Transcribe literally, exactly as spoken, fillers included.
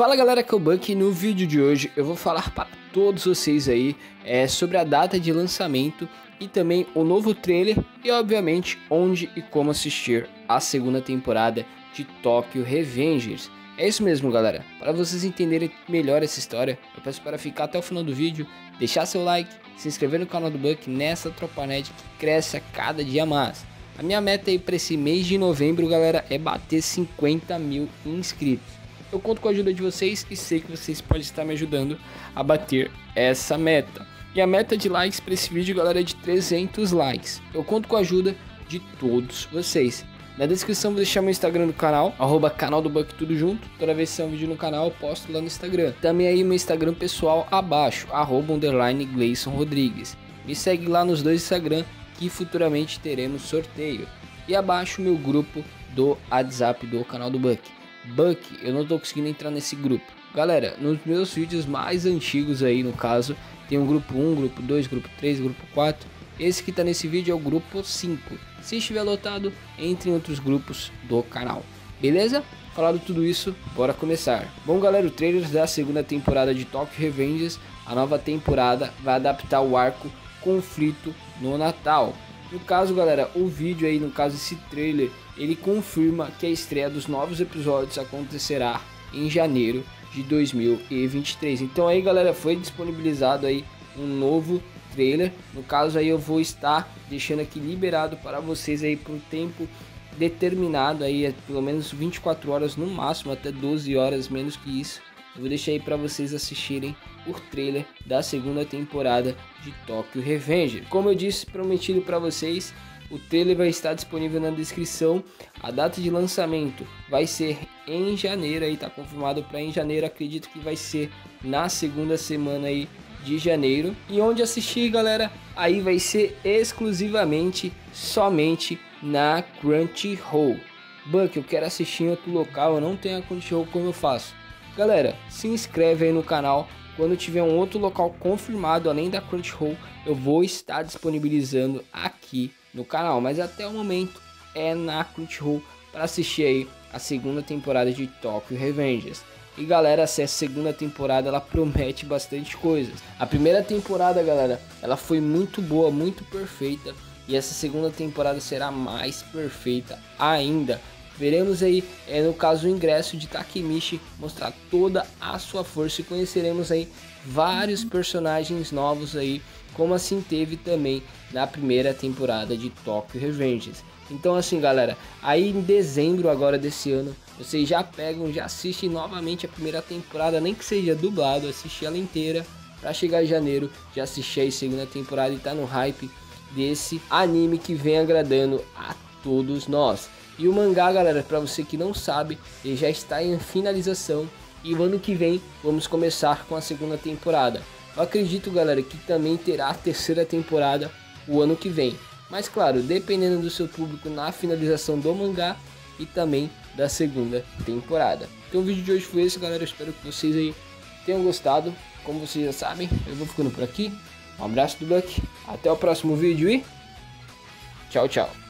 Fala galera, que é o Bucky, e no vídeo de hoje eu vou falar para todos vocês aí é, sobre a data de lançamento e também o novo trailer e obviamente onde e como assistir a segunda temporada de Tokyo Revengers. É isso mesmo galera, para vocês entenderem melhor essa história, eu peço para ficar até o final do vídeo, deixar seu like, se inscrever no canal do Bucky nessa tropanete que cresce a cada dia mais. A minha meta aí para esse mês de novembro galera é bater cinquenta mil inscritos. Eu conto com a ajuda de vocês e sei que vocês podem estar me ajudando a bater essa meta. E a meta de likes para esse vídeo, galera, é de trezentos likes. Eu conto com a ajuda de todos vocês. Na descrição vou deixar meu Instagram do canal, arroba canal do Bucky, tudo junto. Toda vez que sair um vídeo no canal, eu posto lá no Instagram. Também aí meu Instagram pessoal abaixo, arroba underline Gleison Rodrigues. Me segue lá nos dois Instagram que futuramente teremos sorteio. E abaixo meu grupo do WhatsApp do canal do Bucky. Bucky, eu não tô conseguindo entrar nesse grupo. Galera, nos meus vídeos mais antigos aí, no caso, tem um grupo um, grupo dois, grupo três, grupo quatro. Esse que tá nesse vídeo é o grupo cinco. Se estiver lotado, entre em outros grupos do canal. Beleza? Falado tudo isso, bora começar. Bom galera, o trailer da segunda temporada de Tokyo Revengers, a nova temporada, vai adaptar o arco Conflito no Natal. No caso galera, o vídeo aí, no caso esse trailer, ele confirma que a estreia dos novos episódios acontecerá em janeiro de dois mil e vinte e três. Então aí galera, foi disponibilizado aí um novo trailer. No caso aí eu vou estar deixando aqui liberado para vocês aí por um tempo determinado aí, é pelo menos vinte e quatro horas no máximo, até doze horas, menos que isso. Eu vou deixar aí para vocês assistirem o trailer da segunda temporada de Tokyo Revengers. Como eu disse, prometido para vocês, o trailer vai estar disponível na descrição. A data de lançamento vai ser em janeiro, aí tá confirmado para em janeiro, acredito que vai ser na segunda semana aí de janeiro. E onde assistir, galera, aí vai ser exclusivamente somente na Crunchyroll. Bucky, eu quero assistir em outro local, eu não tenho a Crunchyroll, como eu faço? Galera, se inscreve aí no canal, quando tiver um outro local confirmado, além da Crunchyroll, eu vou estar disponibilizando aqui no canal. Mas até o momento é na Crunchyroll para assistir aí a segunda temporada de Tokyo Revengers. E galera, essa segunda temporada ela promete bastante coisas. A primeira temporada galera, ela foi muito boa, muito perfeita, e essa segunda temporada será mais perfeita ainda. Veremos aí, é, no caso, o ingresso de Takemichi mostrar toda a sua força, e conheceremos aí vários personagens novos aí, como assim teve também na primeira temporada de Tokyo Revengers. Então assim galera, aí em dezembro agora desse ano, vocês já pegam, já assistem novamente a primeira temporada, nem que seja dublado, assistir ela inteira, para chegar em janeiro, já assistir a segunda temporada e tá no hype desse anime que vem agradando a todos nós. E o mangá, galera, para você que não sabe, ele já está em finalização, e o ano que vem vamos começar com a segunda temporada. Eu acredito, galera, que também terá a terceira temporada o ano que vem. Mas claro, dependendo do seu público na finalização do mangá e também da segunda temporada. Então o vídeo de hoje foi esse, galera. Eu espero que vocês aí tenham gostado. Como vocês já sabem, eu vou ficando por aqui. Um abraço do Bucky, até o próximo vídeo e tchau, tchau.